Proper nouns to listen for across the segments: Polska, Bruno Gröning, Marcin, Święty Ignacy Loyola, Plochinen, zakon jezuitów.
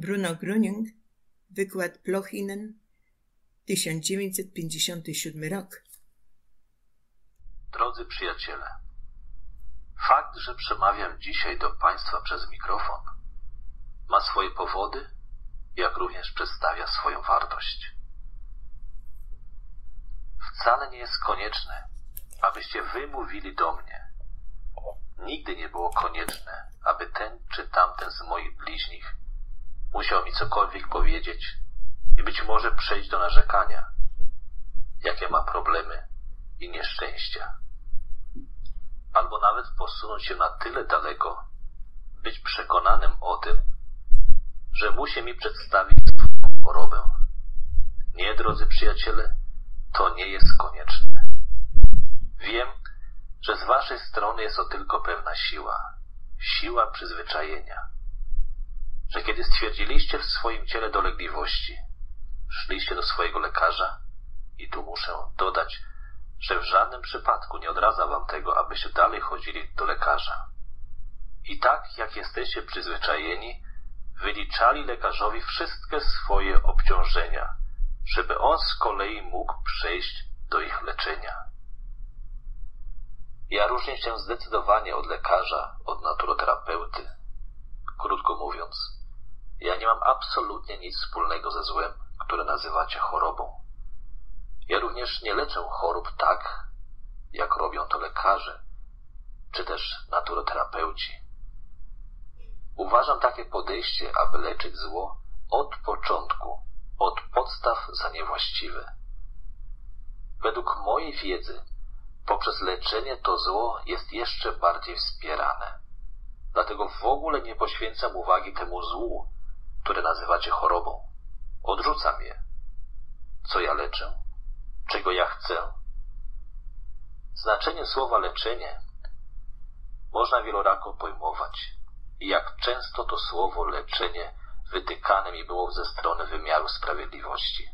Bruno Gröning, wykład Plochinen, 1957 rok. Drodzy przyjaciele, fakt, że przemawiam dzisiaj do Państwa przez mikrofon, ma swoje powody, jak również przedstawia swoją wartość. Wcale nie jest konieczne, abyście wy mówili do mnie. Nigdy nie było konieczne, aby ten czy tamten z moich bliźnich musiał mi cokolwiek powiedzieć i być może przejść do narzekania, jakie ma problemy i nieszczęścia. Albo nawet posunąć się na tyle daleko, być przekonanym o tym, że musi mi przedstawić swoją chorobę. Nie, drodzy przyjaciele, to nie jest konieczne. Wiem, że z waszej strony jest to tylko pewna siła, siła przyzwyczajenia. Że kiedy stwierdziliście w swoim ciele dolegliwości, szliście do swojego lekarza i tu muszę dodać, że w żadnym przypadku nie odradza wam tego, abyście dalej chodzili do lekarza. I tak, jak jesteście przyzwyczajeni, wyliczali lekarzowi wszystkie swoje obciążenia, żeby on z kolei mógł przejść do ich leczenia. Ja różnię się zdecydowanie od lekarza, od naturoterapeuty. Krótko mówiąc, ja nie mam absolutnie nic wspólnego ze złem, które nazywacie chorobą. Ja również nie leczę chorób tak, jak robią to lekarze, czy też naturoterapeuci. Uważam takie podejście, aby leczyć zło od początku, od podstaw za niewłaściwe. Według mojej wiedzy, poprzez leczenie to zło jest jeszcze bardziej wspierane. Dlatego w ogóle nie poświęcam uwagi temu złu, które nazywacie chorobą. Odrzucam je. Co ja leczę? Czego ja chcę? Znaczenie słowa leczenie można wielorako pojmować. I jak często to słowo leczenie wytykane mi było ze strony wymiaru sprawiedliwości.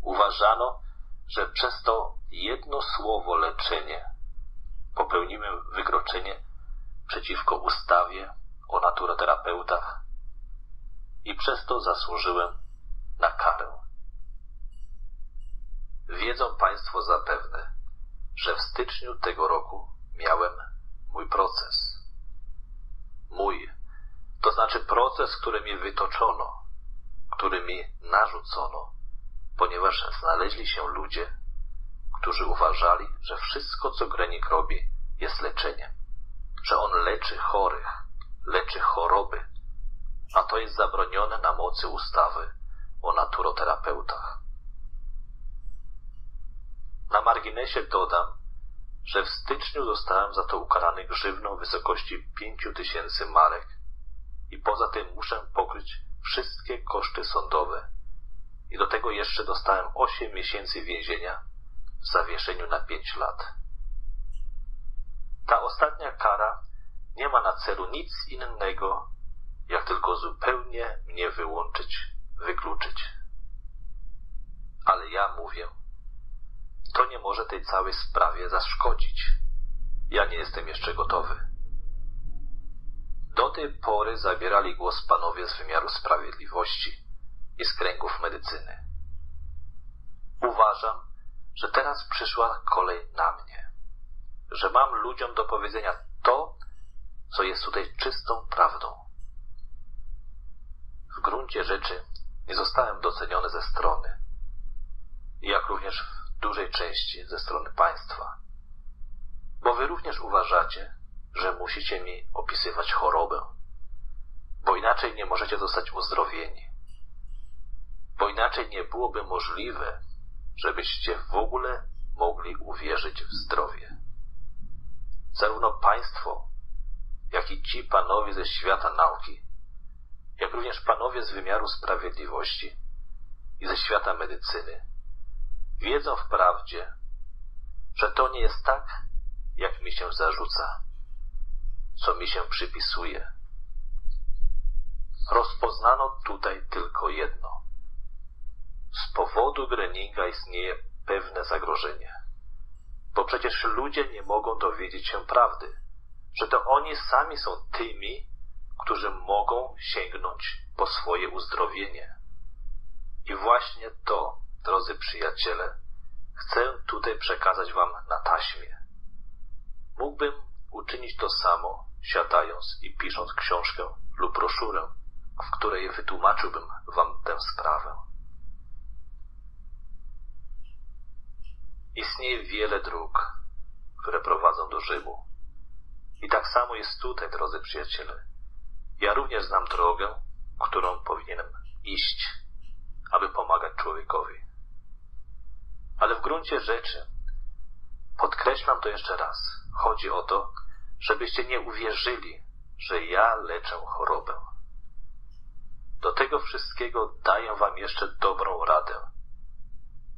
Uważano, że przez to jedno słowo leczenie popełniłem wykroczenie przeciwko ustawie o naturoterapeutach i przez to zasłużyłem na karę. Wiedzą Państwo zapewne, że w styczniu tego roku miałem mój proces. Mój, to znaczy proces, który mi wytoczono, który mi narzucono, ponieważ znaleźli się ludzie, którzy uważali, że wszystko, co Gröning robi, jest leczeniem, że on leczy chorych, leczy choroby, a to jest zabronione na mocy ustawy o naturoterapeutach. Na marginesie dodam, że w styczniu zostałem za to ukarany grzywną w wysokości 5000 marek i poza tym muszę pokryć wszystkie koszty sądowe i do tego jeszcze dostałem 8 miesięcy więzienia w zawieszeniu na 5 lat. Ta ostatnia kara nie ma na celu nic innego, jak tylko zupełnie mnie wykluczyć. Ale ja mówię, to nie może tej całej sprawie zaszkodzić. Ja nie jestem jeszcze gotowy. Do tej pory zabierali głos panowie z wymiaru sprawiedliwości i z kręgów medycyny. Uważam, że teraz przyszła kolej na mnie, że mam ludziom do powiedzenia to, co jest tutaj czystą prawdą. W gruncie rzeczy nie zostałem doceniony ze strony, jak również w dużej części ze strony państwa, bo wy również uważacie, że musicie mi opisywać chorobę, bo inaczej nie możecie zostać uzdrowieni, bo inaczej nie byłoby możliwe, żebyście w ogóle mogli uwierzyć w zdrowie. Zarówno państwo, jak i ci panowie ze świata nauki, jak również panowie z wymiaru sprawiedliwości i ze świata medycyny wiedzą wprawdzie, że to nie jest tak, jak mi się zarzuca, co mi się przypisuje. Rozpoznano tutaj tylko jedno. Z powodu Gröninga istnieje pewne zagrożenie, bo przecież ludzie nie mogą dowiedzieć się prawdy, że to oni sami są tymi, którzy mogą sięgnąć po swoje uzdrowienie. I właśnie to, drodzy przyjaciele, chcę tutaj przekazać wam na taśmie. Mógłbym uczynić to samo, siadając i pisząc książkę lub broszurę, w której wytłumaczyłbym wam tę sprawę. Istnieje wiele dróg, które prowadzą do Rzymu. I tak samo jest tutaj, drodzy przyjaciele. Ja również znam drogę, którą powinienem iść, aby pomagać człowiekowi. Ale w gruncie rzeczy, podkreślam to jeszcze raz, chodzi o to, żebyście nie uwierzyli, że ja leczę chorobę. Do tego wszystkiego daję wam jeszcze dobrą radę.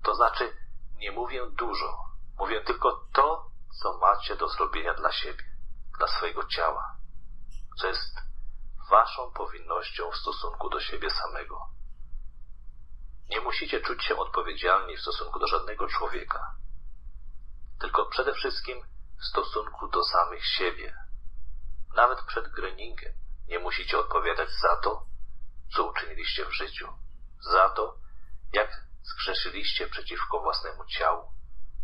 To znaczy, nie mówię dużo, mówię tylko to, co macie do zrobienia dla siebie, dla swojego ciała, co jest waszą powinnością w stosunku do siebie samego. Nie musicie czuć się odpowiedzialni w stosunku do żadnego człowieka, tylko przede wszystkim w stosunku do samych siebie. Nawet przed Gröningiem nie musicie odpowiadać za to, co uczyniliście w życiu, za to, jak zgrzeszyliście przeciwko własnemu ciału,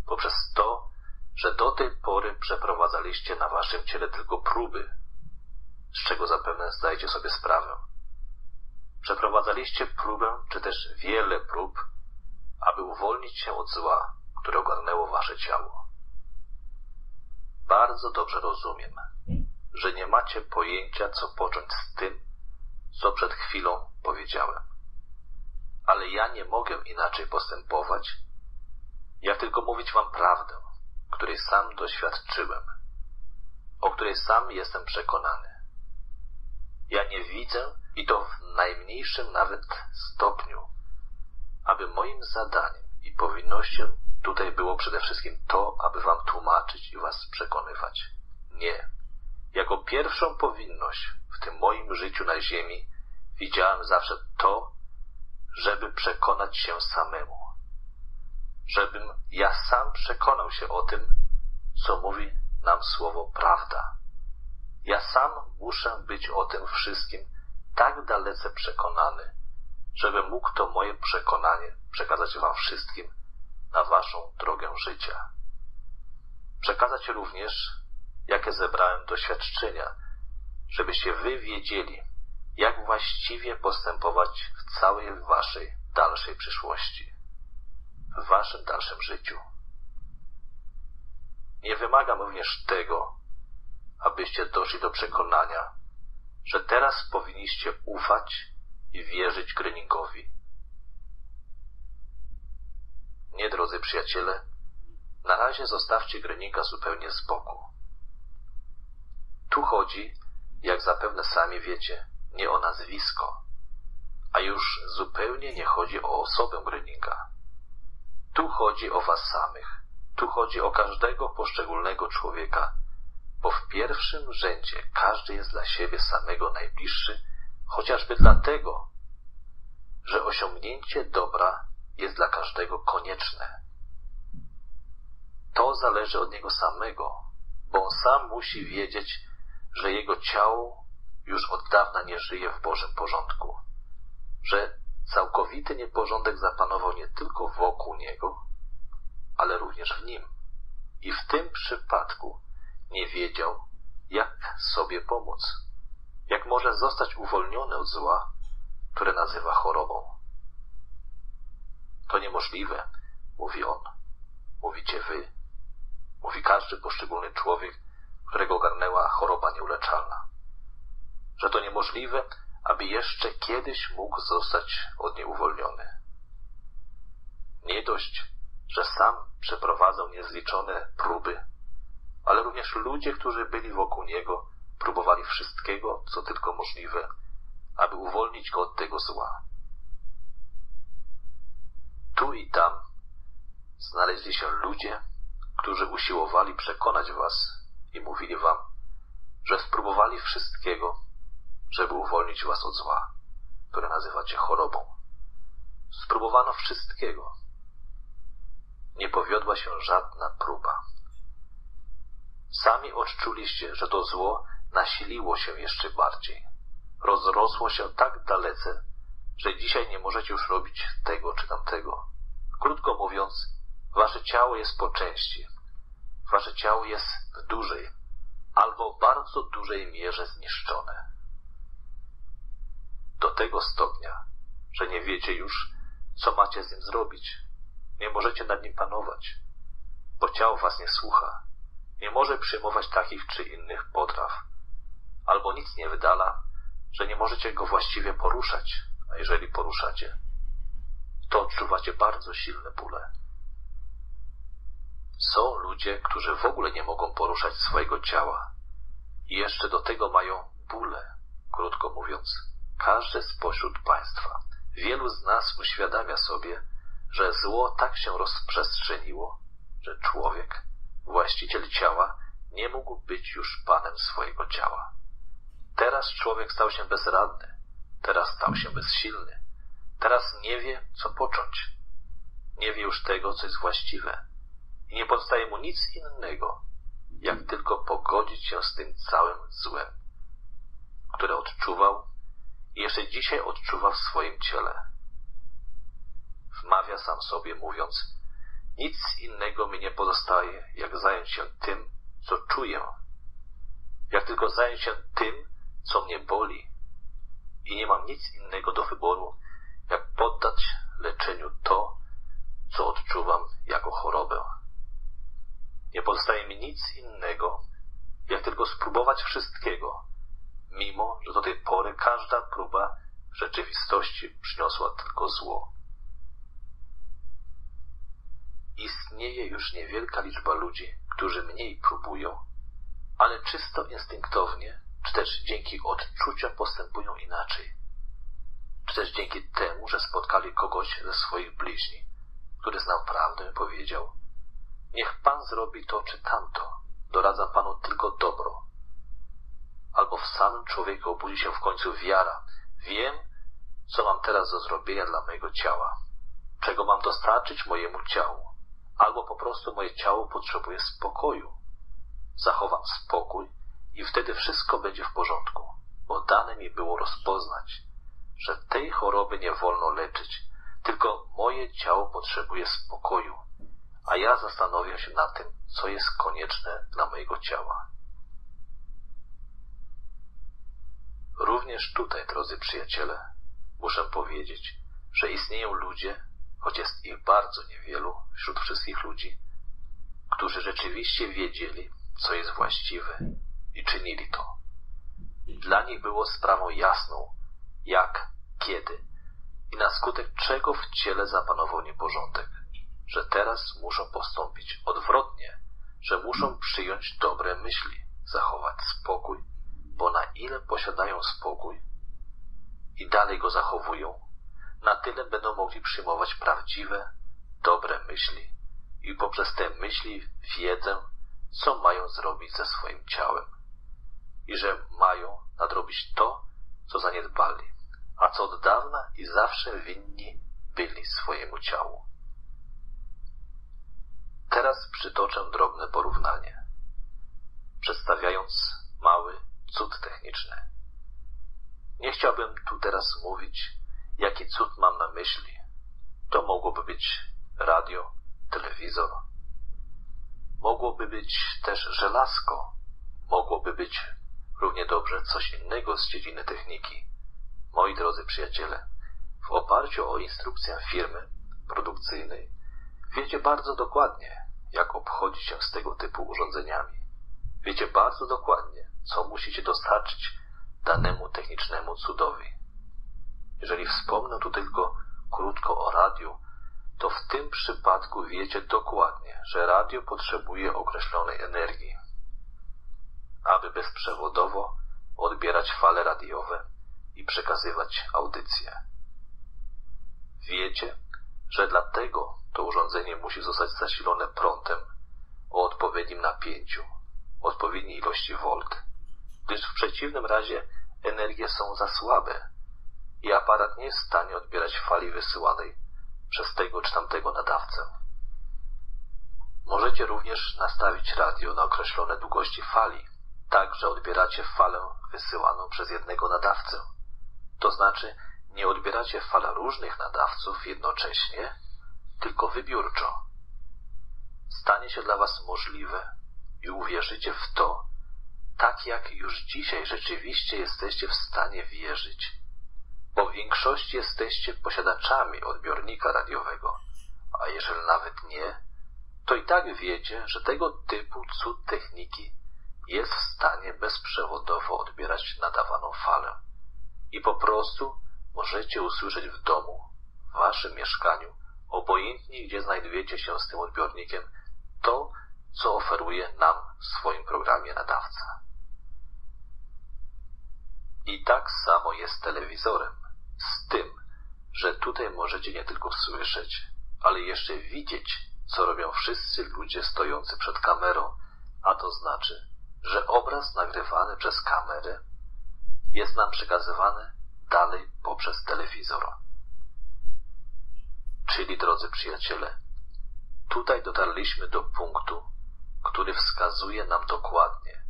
poprzez to, że do tej pory przeprowadzaliście na waszym ciele tylko próby, z czego zapewne zdajecie sobie sprawę. Przeprowadzaliście próbę, czy też wiele prób, aby uwolnić się od zła, które ogarnęło wasze ciało. Bardzo dobrze rozumiem, że nie macie pojęcia, co począć z tym, co przed chwilą powiedziałem. Ale ja nie mogę inaczej postępować, jak tylko mówić wam prawdę, której sam doświadczyłem, o której sam jestem przekonany. Ja nie widzę, i to w najmniejszym nawet stopniu, aby moim zadaniem i powinnością tutaj było przede wszystkim to, aby wam tłumaczyć i was przekonywać. Nie. Jako pierwszą powinność w tym moim życiu na ziemi widziałem zawsze to, żeby przekonać się samemu. Żebym ja sam przekonał się o tym, co mówi nam słowo prawda. Ja sam muszę być o tym wszystkim tak dalece przekonany, żeby mógł to moje przekonanie przekazać wam wszystkim na waszą drogę życia. Przekazać również, jakie zebrałem doświadczenia, żebyście wy wiedzieli, jak właściwie postępować w całej waszej dalszej przyszłości, w waszym dalszym życiu. Nie wymagam również tego, abyście doszli do przekonania, że teraz powinniście ufać i wierzyć Gröningowi. Nie, drodzy przyjaciele, na razie zostawcie Gröninga zupełnie z boku. Tu chodzi, jak zapewne sami wiecie, nie o nazwisko, a już zupełnie nie chodzi o osobę Gröninga. Tu chodzi o was samych, tu chodzi o każdego poszczególnego człowieka, bo w pierwszym rzędzie każdy jest dla siebie samego najbliższy, chociażby dlatego, że osiągnięcie dobra jest dla każdego konieczne. To zależy od niego samego, bo on sam musi wiedzieć, że jego ciało już od dawna nie żyje w Bożym porządku, że całkowity nieporządek zapanował nie tylko wokół niego, ale również w nim. I w tym przypadku nie wiedział, jak sobie pomóc, jak może zostać uwolniony od zła, które nazywa chorobą. To niemożliwe, mówi on, mówicie wy, mówi każdy poszczególny człowiek, którego ogarnęła choroba nieuleczalna. Że to niemożliwe, aby jeszcze kiedyś mógł zostać od niej uwolniony. Nie dość, że sam przeprowadzał niezliczone próby, ale również ludzie, którzy byli wokół niego, próbowali wszystkiego, co tylko możliwe, aby uwolnić go od tego zła. Tu i tam znaleźli się ludzie, którzy usiłowali przekonać was i mówili wam, że spróbowali wszystkiego, żeby uwolnić was od zła, które nazywacie chorobą. Spróbowano wszystkiego. Nie powiodła się żadna próba. Sami odczuliście, że to zło nasiliło się jeszcze bardziej. rozrosło się tak dalece, że dzisiaj nie możecie już robić tego czy tamtego. Krótko mówiąc, wasze ciało jest po części. Wasze ciało jest w dużej albo w bardzo dużej mierze zniszczone. Do tego stopnia, że nie wiecie już, co macie z nim zrobić. Nie możecie nad nim panować, bo ciało was nie słucha. Nie może przyjmować takich czy innych potraw. Albo nic nie wydala, że nie możecie go właściwie poruszać. A jeżeli poruszacie, to odczuwacie bardzo silne bóle. Są ludzie, którzy w ogóle nie mogą poruszać swojego ciała. I jeszcze do tego mają bóle. Krótko mówiąc, każdy spośród Państwa, wielu z nas uświadamia sobie, że zło tak się rozprzestrzeniło, że człowiek, właściciel ciała, nie mógł być już panem swojego ciała. Teraz człowiek stał się bezradny, teraz stał się bezsilny, teraz nie wie, co począć. Nie wie już tego, co jest właściwe i nie pozostaje mu nic innego, jak tylko pogodzić się z tym całym złem, które odczuwał i jeszcze dzisiaj odczuwa w swoim ciele. Wmawia sam sobie, mówiąc: nic innego mi nie pozostaje, jak zająć się tym, co czuję. Jak tylko zająć się tym, co mnie boli. I nie mam nic innego do wyboru, jak poddać leczeniu to, co odczuwam jako chorobę. Nie pozostaje mi nic innego, jak tylko spróbować wszystkiego, mimo że do tej pory każda próba w rzeczywistości przyniosła tylko zło. Istnieje już niewielka liczba ludzi, którzy mniej próbują, ale czysto instynktownie, czy też dzięki odczuciom postępują inaczej. Czy też dzięki temu, że spotkali kogoś ze swoich bliźni, który znał prawdę i powiedział: niech pan zrobi to czy tamto, doradzam panu tylko dobro. Albo w samym człowieku obudzi się w końcu wiara: wiem, co mam teraz do zrobienia dla mojego ciała, czego mam dostarczyć mojemu ciału. Albo po prostu moje ciało potrzebuje spokoju. Zachowam spokój i wtedy wszystko będzie w porządku, bo dane mi było rozpoznać, że tej choroby nie wolno leczyć, tylko moje ciało potrzebuje spokoju, a ja zastanowię się nad tym, co jest konieczne dla mojego ciała. Również tutaj, drodzy przyjaciele, muszę powiedzieć, że istnieją ludzie, choć jest ich bardzo niewielu wśród wszystkich ludzi, którzy rzeczywiście wiedzieli, co jest właściwe i czynili to. Dla nich było sprawą jasną, jak, kiedy i na skutek czego w ciele zapanował nieporządek, że teraz muszą postąpić odwrotnie, że muszą przyjąć dobre myśli, zachować spokój, bo na ile posiadają spokój i dalej go zachowują, na tyle będą mogli przyjmować prawdziwe, dobre myśli i poprzez te myśli wiedzą, co mają zrobić ze swoim ciałem i że mają nadrobić to, co zaniedbali, a co od dawna i zawsze winni byli swojemu ciału. Teraz przytoczę drobne porównanie, przedstawiając mały cud techniczny. Nie chciałbym tu teraz mówić, jaki cud mam na myśli. To mogłoby być radio, telewizor. Mogłoby być też żelazko. Mogłoby być równie dobrze coś innego z dziedziny techniki. Moi drodzy przyjaciele, w oparciu o instrukcję firmy produkcyjnej wiecie bardzo dokładnie, jak obchodzi się z tego typu urządzeniami. Wiecie bardzo dokładnie, co musicie dostarczyć danemu technicznemu cudowi. Jeżeli wspomnę tu tylko krótko o radiu, to w tym przypadku wiecie dokładnie, że radio potrzebuje określonej energii. Aby bezprzewodowo odbierać fale radiowe i przekazywać audycje. Wiecie, że dlatego to urządzenie musi zostać zasilone prądem o odpowiednim napięciu, odpowiedniej ilości volt, gdyż w przeciwnym razie energie są za słabe i aparat nie jest w stanie odbierać fali wysyłanej przez tego czy tamtego nadawcę. Możecie również nastawić radio na określone długości fali, tak, że odbieracie falę wysyłaną przez jednego nadawcę. To znaczy, nie odbieracie fal różnych nadawców jednocześnie, tylko wybiórczo. Stanie się dla was możliwe i uwierzycie w to, tak jak już dzisiaj rzeczywiście jesteście w stanie wierzyć. Bo w większości jesteście posiadaczami odbiornika radiowego, a jeżeli nawet nie, to i tak wiecie, że tego typu cud techniki jest w stanie bezprzewodowo odbierać nadawaną falę. I po prostu możecie usłyszeć w domu, w waszym mieszkaniu, obojętnie gdzie znajdujecie się z tym odbiornikiem, to, co oferuje nam w swoim programie nadawca. I tak samo jest z telewizorem, z tym, że tutaj możecie nie tylko słyszeć, ale jeszcze widzieć, co robią wszyscy ludzie stojący przed kamerą, a to znaczy, że obraz nagrywany przez kamerę jest nam przekazywany dalej poprzez telewizor. Czyli, drodzy przyjaciele, tutaj dotarliśmy do punktu, który wskazuje nam dokładnie,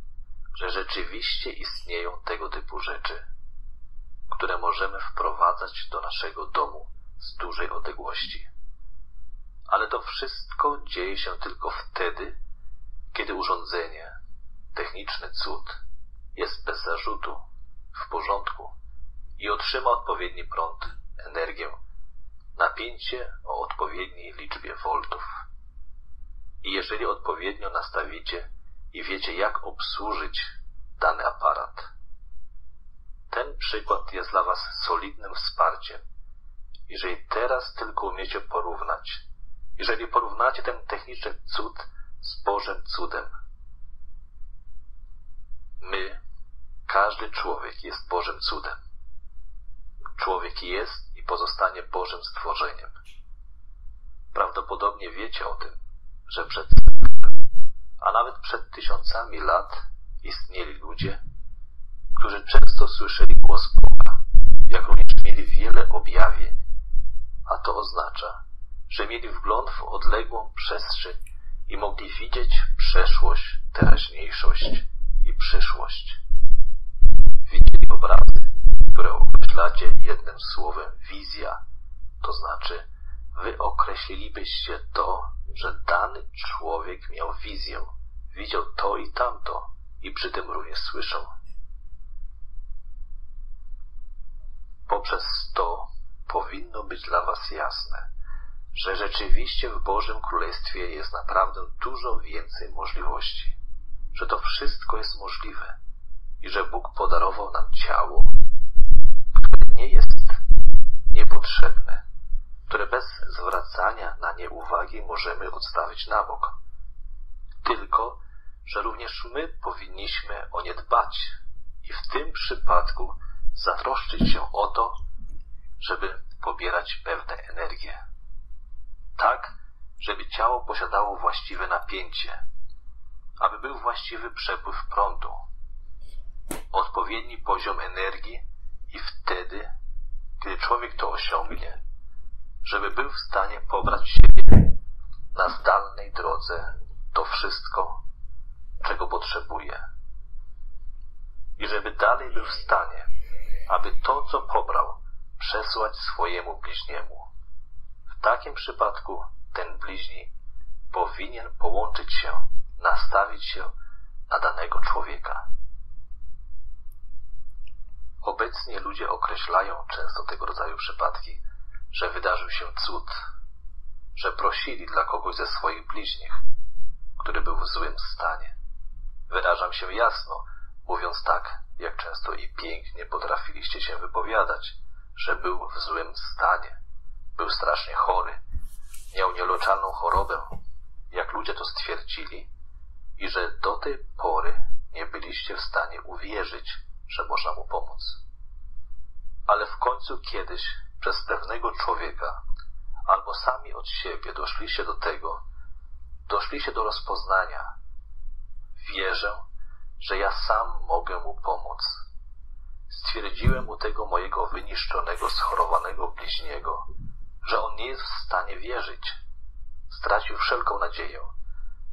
że rzeczywiście istnieją tego typu rzeczy, które możemy wprowadzać do naszego domu z dużej odległości. Ale to wszystko dzieje się tylko wtedy, kiedy urządzenie, techniczny cud, jest bez zarzutu, w porządku i otrzyma odpowiedni prąd, energię, napięcie o odpowiedniej liczbie voltów. I jeżeli odpowiednio nastawicie i wiecie, jak obsłużyć dany aparat, ten przykład jest dla was solidnym wsparciem. Jeżeli teraz tylko umiecie porównać, jeżeli porównacie ten techniczny cud z Bożym cudem. My, każdy człowiek jest Bożym cudem. Człowiek jest i pozostanie Bożym stworzeniem. Prawdopodobnie wiecie o tym, że przed setkami, a nawet przed tysiącami lat istnieli ludzie, którzy często słyszeli głos Boga, jak również mieli wiele objawień, a to oznacza, że mieli wgląd w odległą przestrzeń i mogli widzieć przeszłość, teraźniejszość i przyszłość. Widzieli obrazy, które określacie jednym słowem wizja, to znaczy wy określilibyście to, że dany człowiek miał wizję, widział to i tamto i przy tym również słyszał. Poprzez to powinno być dla was jasne, że rzeczywiście w Bożym Królestwie jest naprawdę dużo więcej możliwości, że to wszystko jest możliwe i że Bóg podarował nam ciało, które nie jest niepotrzebne, które bez zwracania na nie uwagi możemy odstawić na bok. Tylko, że również my powinniśmy o nie dbać i w tym przypadku zatroszczyć się o to, żeby pobierać pewne energie. Tak, żeby ciało posiadało właściwe napięcie, aby był właściwy przepływ prądu, odpowiedni poziom energii i wtedy, gdy człowiek to osiągnie, żeby był w stanie pobrać siebie na zdalnej drodze to wszystko, czego potrzebuje. I żeby dalej był w stanie, aby to, co pobrał, przesłać swojemu bliźniemu. W takim przypadku ten bliźni powinien połączyć się, nastawić się na danego człowieka. Obecnie ludzie określają często tego rodzaju przypadki, że wydarzył się cud, że prosili dla kogoś ze swoich bliźnich, który był w złym stanie. Wyrażam się jasno, mówiąc tak, jak często i pięknie potrafiliście się wypowiadać, że był w złym stanie. Był strasznie chory, miał nieuleczalną chorobę, jak ludzie to stwierdzili, i że do tej pory nie byliście w stanie uwierzyć, że można mu pomóc. Ale w końcu kiedyś przez pewnego człowieka albo sami od siebie doszliście do tego, doszliście do rozpoznania. Wierzę, że ja sam mogę mu pomóc. Stwierdziłem u tego mojego wyniszczonego, schorowanego bliźniego, że on nie jest w stanie wierzyć. Stracił wszelką nadzieję.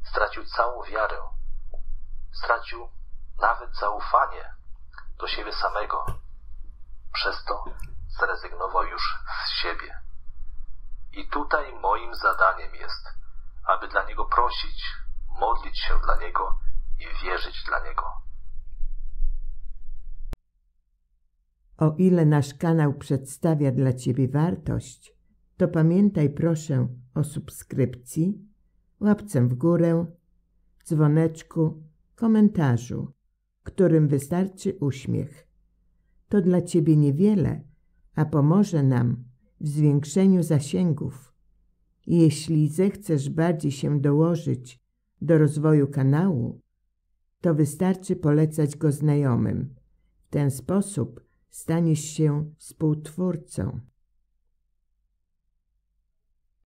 Stracił całą wiarę. Stracił nawet zaufanie do siebie samego, przez to zrezygnował już z siebie. I tutaj moim zadaniem jest, aby dla Niego prosić, modlić się dla Niego i wierzyć dla Niego. O ile nasz kanał przedstawia dla Ciebie wartość, to pamiętaj proszę o subskrypcji, łapce w górę, dzwoneczku, komentarzu, którym wystarczy uśmiech. To dla Ciebie niewiele, a pomoże nam w zwiększeniu zasięgów. Jeśli zechcesz bardziej się dołożyć do rozwoju kanału, to wystarczy polecać go znajomym. W ten sposób staniesz się współtwórcą.